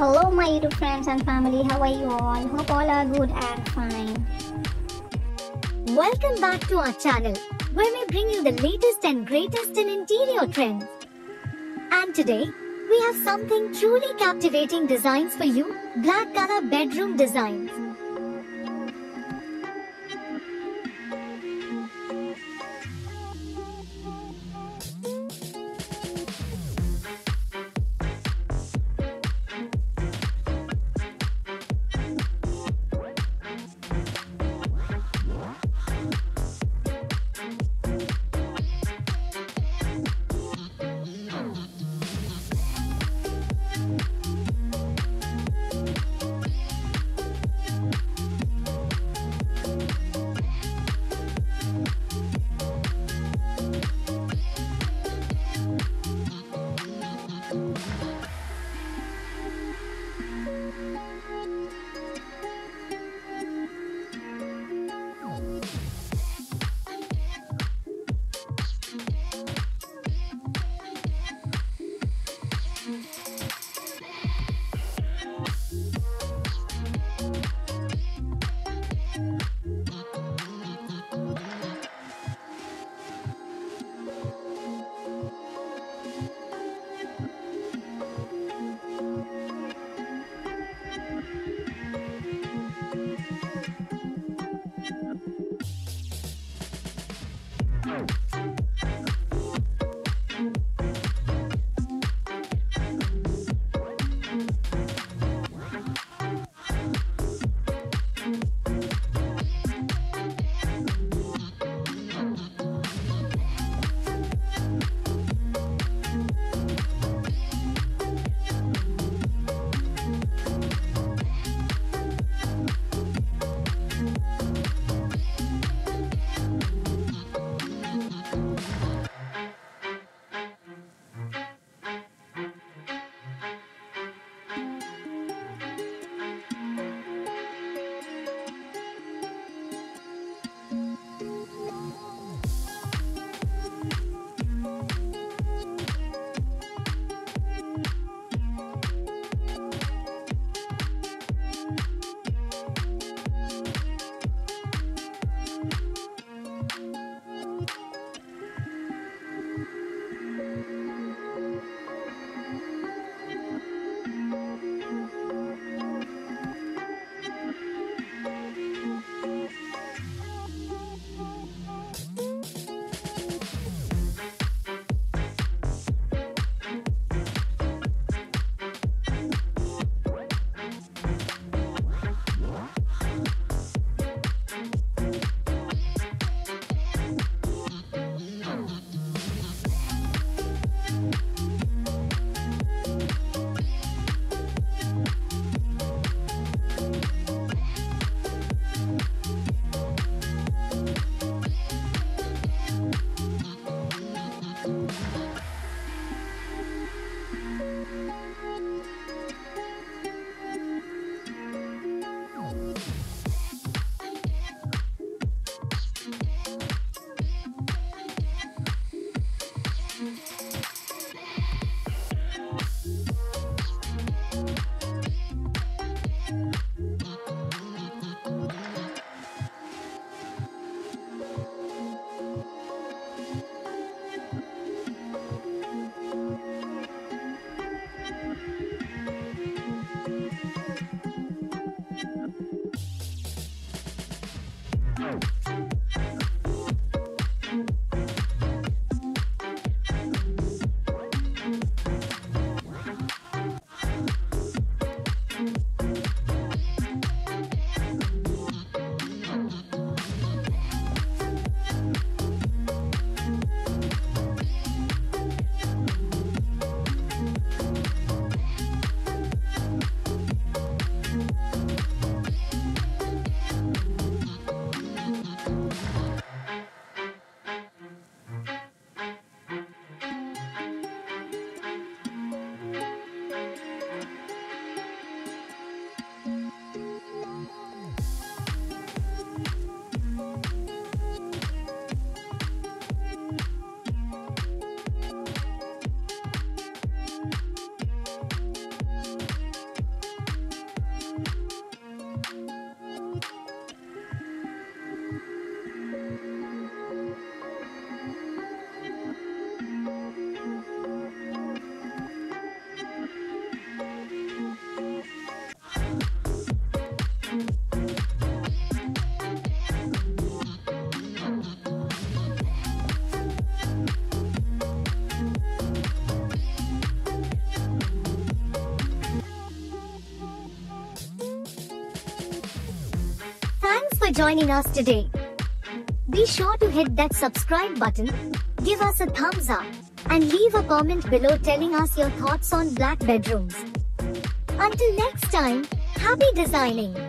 Hello my YouTube friends and family, how are you all? Hope all are good and fine. Welcome back to our channel, where we bring you the latest and greatest in interior trends. And today, we have something truly captivating designs for you, black color bedroom designs. for joining us today. Be sure to hit that subscribe button, give us a thumbs up, and leave a comment below telling us your thoughts on black bedrooms. Until next time, happy designing!